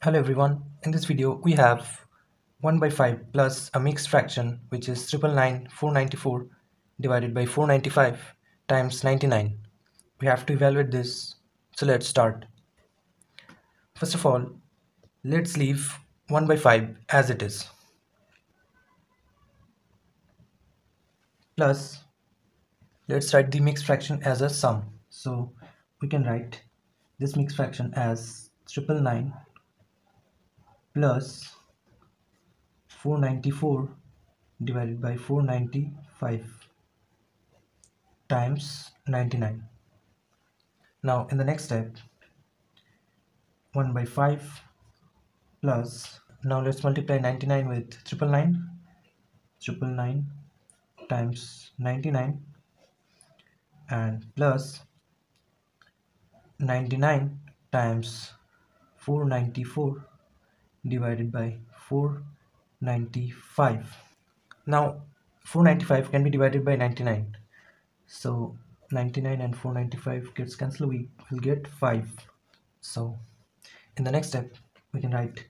Hello everyone, in this video we have 1 by 5 plus a mixed fraction which is 994 divided by 495 times 99. We have to evaluate this, so let's start. First of all, let's leave 1 by 5 as it is, plus let's write the mixed fraction as a sum. So we can write this mixed fraction as 999 plus 494 divided by 495 times 99. Now in the next step, 1 by 5 plus, now let's multiply 99 with 999 times 99 and plus 99 times 494 divided by 495. Now 495 can be divided by 99, so 99 and 495 gets cancelled. We will get 5. So in the next step we can write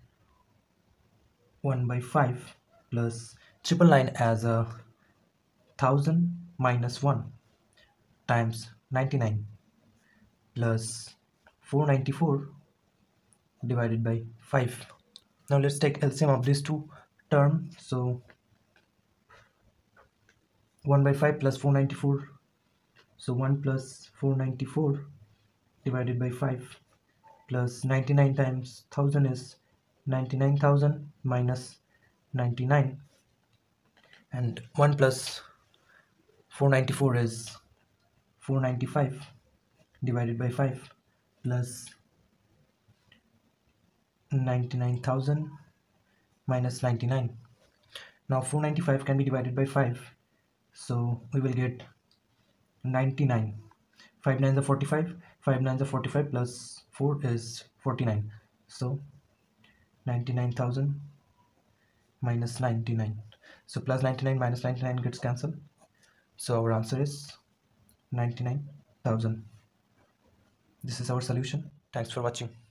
1 by 5 plus 999 as 1000 minus 1 times 99 plus 494 divided by 5. Now let's take LCM of these two terms. So 1 by 5 plus 494, so 1 plus 494 divided by 5 plus 99 times 1000 is 99,000 minus 99, and 1 plus 494 is 495 divided by 5 plus 99,000 minus 99. Now 495 can be divided by 5, so we will get 99. 5 nines are 45, 5 nines are 45 plus 4 is 49, so 99,000 minus 99. So plus 99 minus 99 gets cancelled, so our answer is 99,000. This is our solution. Thanks for watching.